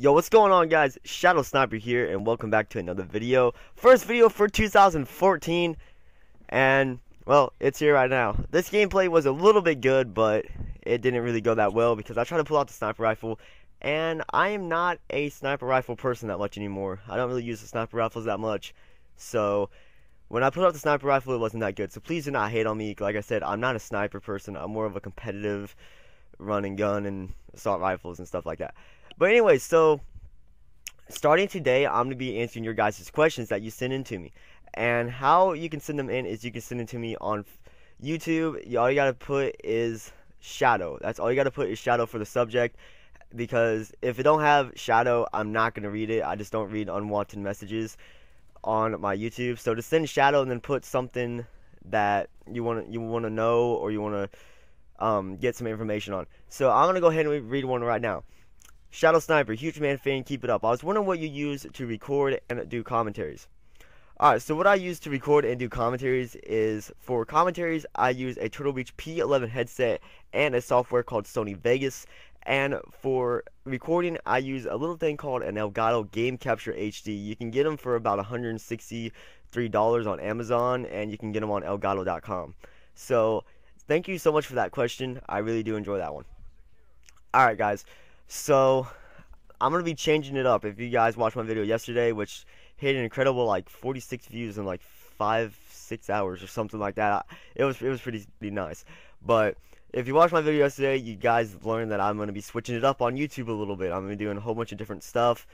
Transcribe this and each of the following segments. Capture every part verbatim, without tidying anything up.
Yo, what's going on, guys? Shadow Sniper here, and welcome back to another video. First video for two thousand fourteen, and well, it's here right now. This gameplay was a little bit good, but it didn't really go that well because I tried to pull out the sniper rifle, and I am not a sniper rifle person that much anymore. I don't really use the sniper rifles that much, so when I pulled out the sniper rifle, it wasn't that good. So please do not hate on me. Like I said, I'm not a sniper person. I'm more of a competitive run and gun and assault rifles and stuff like that. But anyway, so starting today, I'm going to be answering your guys' questions that you send in to me. And how you can send them in is you can send them to me on YouTube. All you got to put is Shadow. That's all you got to put is Shadow for the subject. Because if it don't have Shadow, I'm not going to read it. I just don't read unwanted messages on my YouTube. So to send Shadow and then put something that you want you want to know or you want to um, get some information on. So I'm going to go ahead and read one right now. Shadow Sniper, huge man fan, keep it up. I was wondering what you use to record and do commentaries. Alright, so what I use to record and do commentaries is, for commentaries, I use a Turtle Beach P eleven headset and a software called Sony Vegas. And for recording, I use a little thing called an Elgato Game Capture H D. You can get them for about one hundred sixty-three dollars on Amazon, and you can get them on Elgato dot com. So, thank you so much for that question. I really do enjoy that one. Alright, guys. So, I'm going to be changing it up. If you guys watched my video yesterday, which hit an incredible, like, forty-six views in, like, five, six hours or something like that. It was it was pretty, pretty nice. But if you watched my video yesterday, you guys learned that I'm going to be switching it up on YouTube a little bit. I'm going to be doing a whole bunch of different stuff,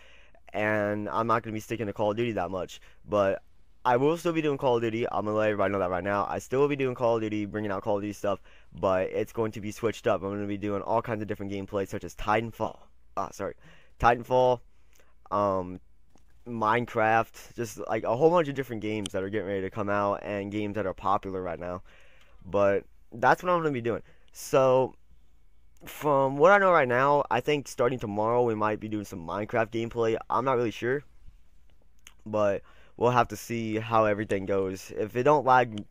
and I'm not going to be sticking to Call of Duty that much. But I will still be doing Call of Duty. I'm going to let everybody know that right now. I still will be doing Call of Duty, bringing out Call of Duty stuff, but it's going to be switched up. I'm going to be doing all kinds of different gameplays, such as Titanfall. Ah, sorry. Titanfall, um, Minecraft, just like a whole bunch of different games that are getting ready to come out and games that are popular right now. But that's what I'm going to be doing. So, from what I know right now, I think starting tomorrow we might be doing some Minecraft gameplay. I'm not really sure, but we'll have to see how everything goes. If it don't lag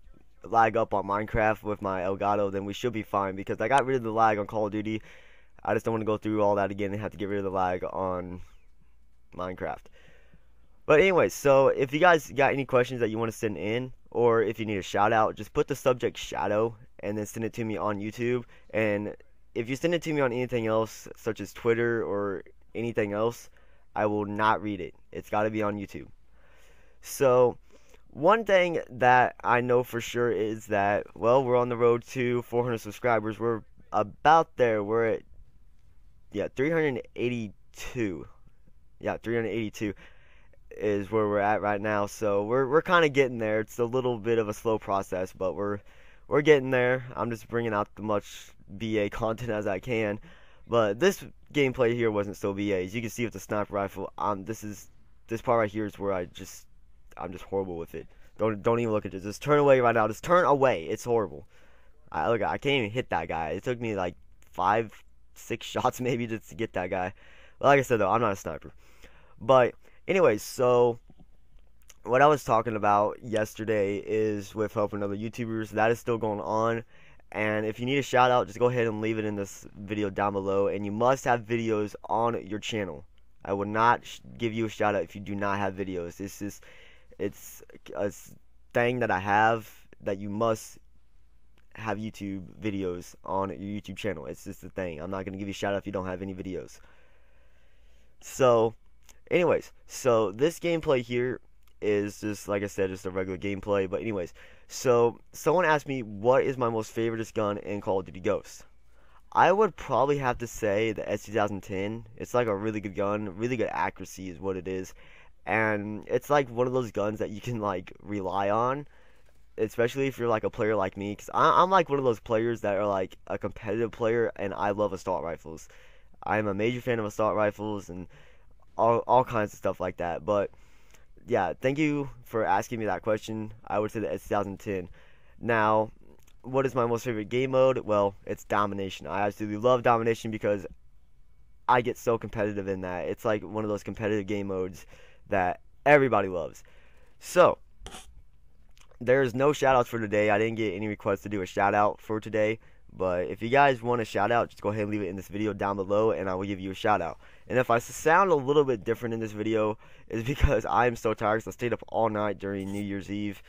lag up on Minecraft with my Elgato, then we should be fine, because I got rid of the lag on Call of Duty. I just don't want to go through all that again and have to get rid of the lag on Minecraft. But anyway, so if you guys got any questions that you want to send in, or if you need a shout out, just put the subject Shadow and then send it to me on YouTube. And if you send it to me on anything else, such as Twitter or anything else, I will not read it. It's got to be on YouTube. So, one thing that I know for sure is that, well, we're on the road to four hundred subscribers. We're about there. We're at, yeah, three hundred eighty-two. Yeah, three hundred eighty-two is where we're at right now. So, we're we're kind of getting there. It's a little bit of a slow process, but we're we're getting there. I'm just bringing out the much B A content as I can. But this gameplay here wasn't so B A. As you can see with the sniper rifle, um this is this part right here is where I just I'm just horrible with it. Don't don't even look at this. Just turn away right now. Just turn away. It's horrible. I look. I can't even hit that guy. It took me like five, six shots maybe just to get that guy. But like I said though, I'm not a sniper. But anyway, so what I was talking about yesterday is with helping other YouTubers. That is still going on. And if you need a shout out, just go ahead and leave it in this video down below. And you must have videos on your channel. I will not sh give you a shout out if you do not have videos. This is It's a thing that I have, that you must have YouTube videos on your YouTube channel. It's just a thing. I'm not going to give you a shout out if you don't have any videos. So, anyways, so this gameplay here is just, like I said, just a regular gameplay. But anyways, so someone asked me, what is my most favoriteest gun in Call of Duty Ghosts? I would probably have to say the S C twenty ten. It's like a really good gun. Really good accuracy is what it is. And it's like one of those guns that you can like rely on, especially if you're like a player like me, because I'm like one of those players that are like a competitive player, and I love assault rifles. I'm a major fan of assault rifles and all, all kinds of stuff like that. But yeah, thank you for asking me that question. I would say the S C twenty ten. Now, what is my most favorite game mode? Well, it's domination. I absolutely love domination because I get so competitive in that. It's like one of those competitive game modes that everybody loves. So there's no shout outs for today. I didn't get any requests to do a shout out for today, But if you guys want a shout out, just go ahead and leave it in this video down below and I will give you a shout out. And if I sound a little bit different in this video, it's because I'm so tired because I stayed up all night during New Year's Eve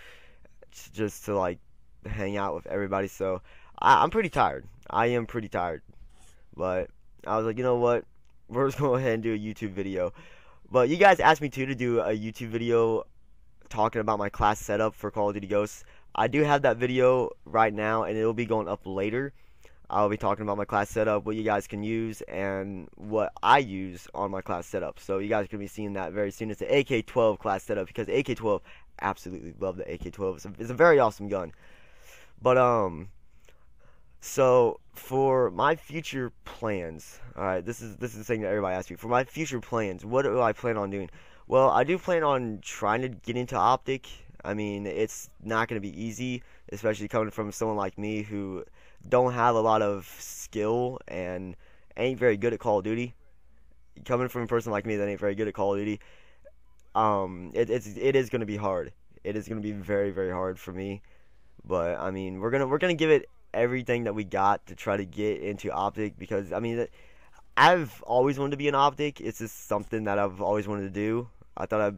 just to like hang out with everybody. So I, I'm pretty tired. I am pretty tired. But I was like, you know what? We're just going to go ahead and do a YouTube video. But you guys asked me too to do a YouTube video talking about my class setup for Call of Duty Ghosts. I do have that video right now, and it'll be going up later. I'll be talking about my class setup, what you guys can use, and what I use on my class setup. So you guys can be seeing that very soon. It's the A K twelve class setup, because A K twelve, absolutely love the A K twelve. It's a, it's a very awesome gun. But, um, so for my future plans, all right, this is, this is the thing that everybody asks me. For my future plans, what do I plan on doing? Well, I do plan on trying to get into OpTic. I mean, it's not going to be easy, especially coming from someone like me who don't have a lot of skill and ain't very good at Call of Duty. Coming from a person like me that ain't very good at Call of Duty, um, it, it's it is going to be hard. It is going to be very, very hard for me. But I mean, we're gonna we're gonna give it everything that we got to try to get into OpTic, because I mean, I've always wanted to be an OpTic. It's just something that I've always wanted to do. I thought I'd.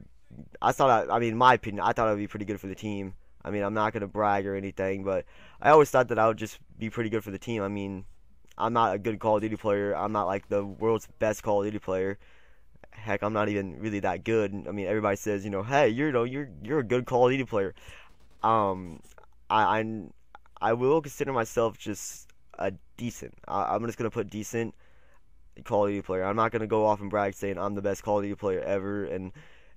I thought, I, I mean, in my opinion, I thought I would be pretty good for the team. I mean, I'm not going to brag or anything, but I always thought that I would just be pretty good for the team. I mean, I'm not a good Call of Duty player. I'm not, like, the world's best Call of Duty player. Heck, I'm not even really that good. I mean, everybody says, you know, hey, you're, you know, you're, you're a good Call of Duty player. Um, I, I'm, I will consider myself just a decent. I, I'm just going to put decent Call of Duty player. I'm not going to go off and brag saying I'm the best Call of Duty player ever and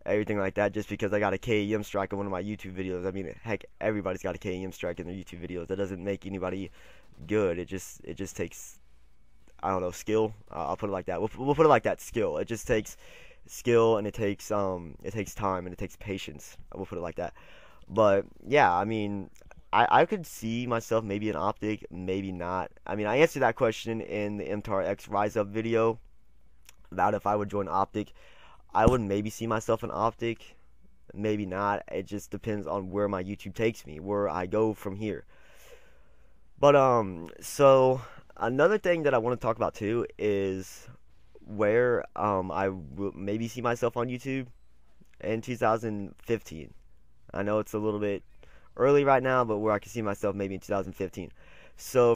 everything like that, just because I got a K E M strike in one of my YouTube videos. I mean, heck, everybody's got a K E M strike in their YouTube videos. That doesn't make anybody good. It just, it just takes, I don't know, skill. Uh, I'll put it like that. We'll, we'll put it like that, skill. It just takes skill, and it takes, um, it takes time, and it takes patience. We'll put it like that. But yeah, I mean, I, I could see myself maybe an OpTic, maybe not. I mean, I answered that question in the M TAR X Rise Up video about if I would join OpTic. I would maybe see myself in OpTic, maybe not. It just depends on where my YouTube takes me, where I go from here. But, um, so, another thing that I want to talk about, too, is where, um, I will maybe see myself on YouTube in two thousand fifteen. I know it's a little bit early right now, but where I can see myself maybe in two thousand fifteen. So,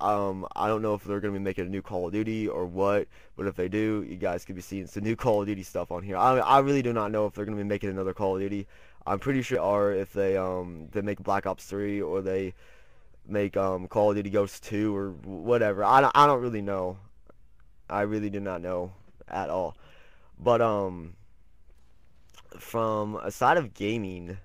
Um, I don't know if they're going to be making a new Call of Duty or what, but if they do, you guys could be seeing some new Call of Duty stuff on here. I, I really do not know if they're going to be making another Call of Duty. I'm pretty sure they are, if they, um, they make Black Ops three or they make, um, Call of Duty Ghosts two or whatever. I don't, I don't really know. I really do not know at all. But, um, from a side of gaming,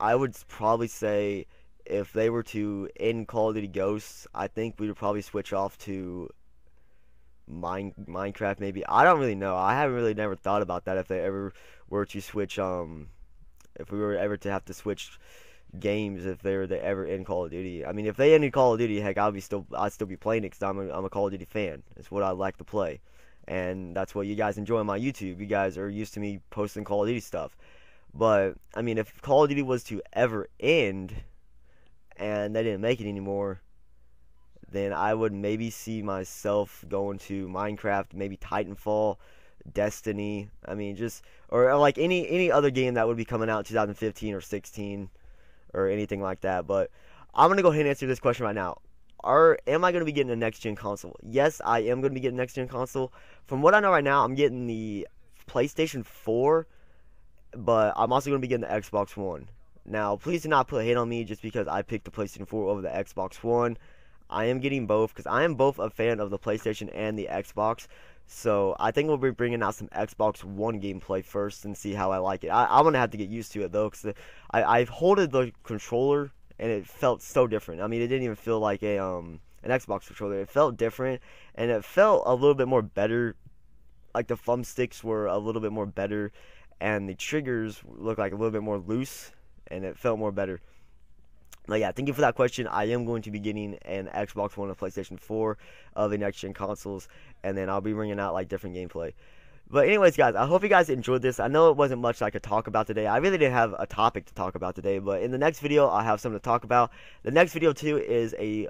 I would probably say, if they were to end Call of Duty Ghosts, I think we would probably switch off to Mine Minecraft, maybe. I don't really know. I haven't really never thought about that, if they ever were to switch, um, if we were ever to have to switch games, if they were to ever end Call of Duty. I mean, if they ended Call of Duty, heck, I'd be still, I'd still be playing it, because I'm a, I'm a Call of Duty fan. It's what I like to play, and that's what you guys enjoy on my YouTube. You guys are used to me posting Call of Duty stuff. But, I mean, if Call of Duty was to ever end, and they didn't make it anymore, then I would maybe see myself going to Minecraft, maybe Titanfall, Destiny. I mean, just, or like any any other game that would be coming out in two thousand fifteen or sixteen or anything like that. But I'm gonna go ahead and answer this question right now. Are am I gonna be getting a next gen console? Yes, I am gonna be getting a next gen console. From what I know right now, I'm getting the PlayStation four, but I'm also gonna be getting the Xbox One. Now, please do not put hate on me just because I picked the PlayStation four over the Xbox One. I am getting both, because I am both a fan of the PlayStation and the Xbox. So, I think we'll be bringing out some Xbox One gameplay first and see how I like it. I, I'm going to have to get used to it, though, because I, I've holded the controller, and it felt so different. I mean, it didn't even feel like a um an Xbox controller. It felt different, and it felt a little bit more better. Like, the thumbsticks were a little bit more better, and the triggers looked like a little bit more loose, and it felt more better. But yeah, thank you for that question. I am going to be getting an Xbox One and PlayStation four of the next gen consoles, and then I'll be bringing out like different gameplay. But anyways, guys, I hope you guys enjoyed this. I know it wasn't much I could talk about today. I really didn't have a topic to talk about today, but in the next video, I'll have something to talk about. The next video, too, is a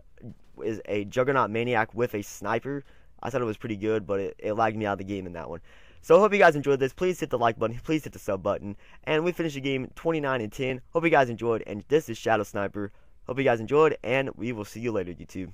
is a Juggernaut Maniac with a sniper. I thought it was pretty good, but it, it lagged me out of the game in that one. So I hope you guys enjoyed this. Please hit the like button. Please hit the sub button. And we finished the game twenty-nine and ten. Hope you guys enjoyed, and this is Shadow Sniper. Hope you guys enjoyed, and we will see you later, YouTube.